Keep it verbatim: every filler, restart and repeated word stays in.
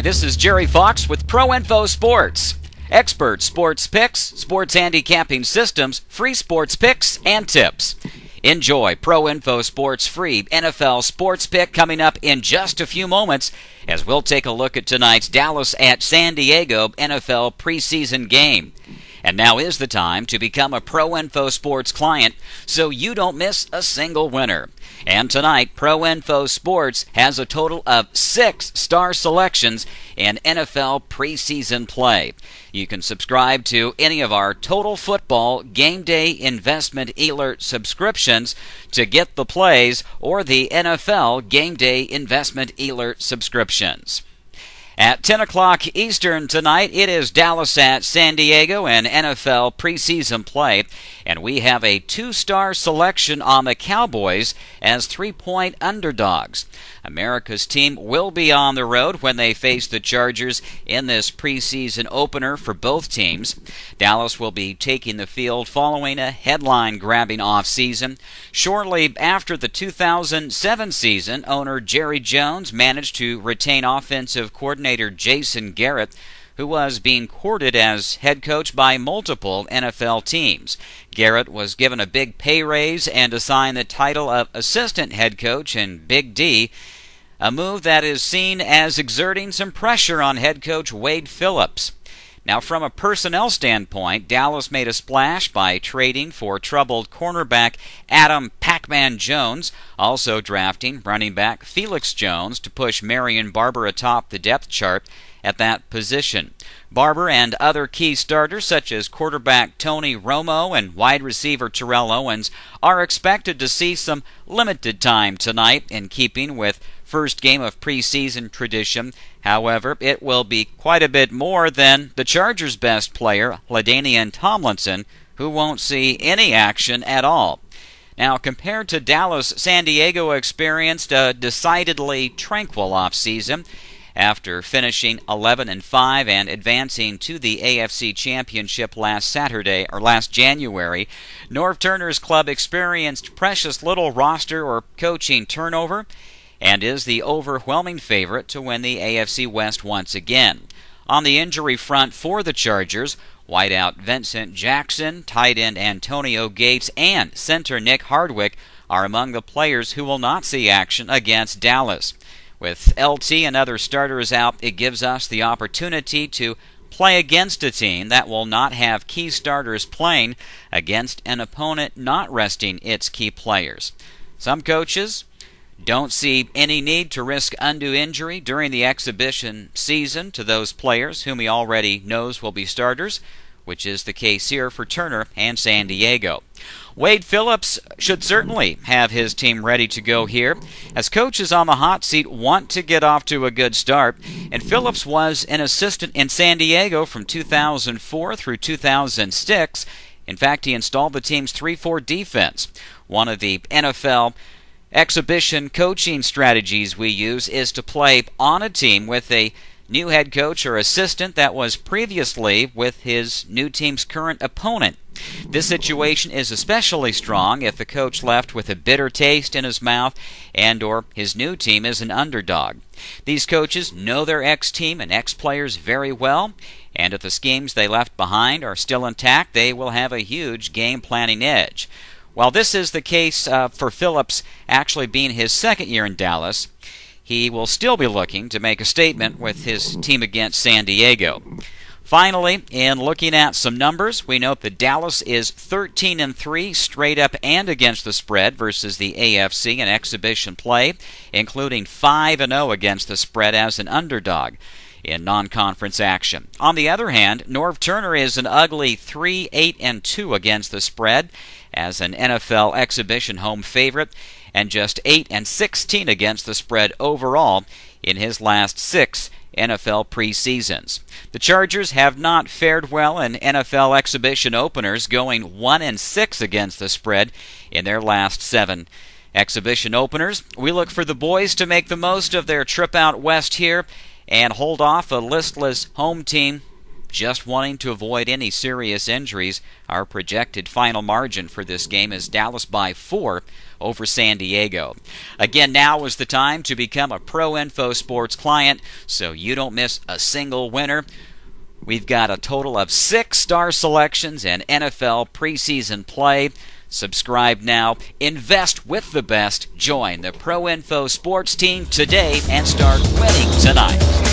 Hi, this is Jerry Fox with Pro Info Sports. Expert sports picks, sports handicapping systems, free sports picks, and tips. Enjoy Pro Info Sports' free N F L sports pick coming up in just a few moments as we'll take a look at tonight's Dallas at San Diego N F L preseason game. And now is the time to become a Pro Info Sports client so you don't miss a single winner. And tonight, Pro Info Sports has a total of six star selections in N F L preseason play. You can subscribe to any of our Total Football Game Day Investment Alert subscriptions to get the plays or the N F L Game Day Investment Alert subscriptions. At ten o'clock Eastern tonight, it is Dallas at San Diego and N F L preseason play, and we have a two-star selection on the Cowboys as three-point underdogs. America's team will be on the road when they face the Chargers in this preseason opener for both teams. Dallas will be taking the field following a headline-grabbing offseason. Shortly after the two thousand seven season, owner Jerry Jones managed to retain offensive coordinator Jason Garrett, who was being courted as head coach by multiple N F L teams. Garrett was given a big pay raise and assigned the title of assistant head coach in Big D, a move that is seen as exerting some pressure on head coach Wade Phillips. Now, from a personnel standpoint, Dallas made a splash by trading for troubled cornerback Adam Pacman Jones, also drafting running back Felix Jones to push Marion Barber atop the depth chart at that position. Barber and other key starters such as quarterback Tony Romo and wide receiver Terrell Owens are expected to see some limited time tonight in keeping with first game of preseason tradition. However, it will be quite a bit more than the Chargers' best player, LaDainian Tomlinson, who won't see any action at all. Now, compared to Dallas, San Diego experienced a decidedly tranquil offseason. After finishing eleven and five and advancing to the A F C Championship last Saturday or last January, Norv Turner's club experienced precious little roster or coaching turnover and is the overwhelming favorite to win the A F C West once again. On the injury front for the Chargers, wideout Vincent Jackson, tight end Antonio Gates, and center Nick Hardwick are among the players who will not see action against Dallas. With L T and other starters out, it gives us the opportunity to play against a team that will not have key starters playing against an opponent not resting its key players. Some coaches don't see any need to risk undue injury during the exhibition season to those players whom he already knows will be starters, which is the case here for Turner and San Diego. Wade Phillips should certainly have his team ready to go here, as coaches on the hot seat want to get off to a good start, and Phillips was an assistant in San Diego from two thousand four through two thousand six. In fact, he installed the team's three four defense. One of the N F L exhibition coaching strategies we use is to play on a team with a new head coach or assistant that was previously with his new team's current opponent. This situation is especially strong if the coach left with a bitter taste in his mouth and or his new team is an underdog. These coaches know their ex-team and ex-players very well, and if the schemes they left behind are still intact, they will have a huge game planning edge. While this is the case uh, for Phillips actually being his second year in Dallas, he will still be looking to make a statement with his team against San Diego. Finally, in looking at some numbers, we note that Dallas is thirteen and three straight up and against the spread versus the A F C in exhibition play, including five and oh against the spread as an underdog in non-conference action. On the other hand, Norv Turner is an ugly three eight and two against the spread as an N F L exhibition home favorite, and just eight and sixteen against the spread overall in his last six N F L preseasons. The Chargers have not fared well in N F L exhibition openers, going one and six against the spread in their last seven exhibition openers. We look for the boys to make the most of their trip out west here and hold off a listless home team Just wanting to avoid any serious injuries, our projected final margin for this game is Dallas by four over San Diego. Again, now is the time to become a Pro Info Sports client so you don't miss a single winner. We've got a total of six star selections and N F L preseason play. Subscribe now, invest with the best, join the Pro Info Sports team today, and start winning tonight.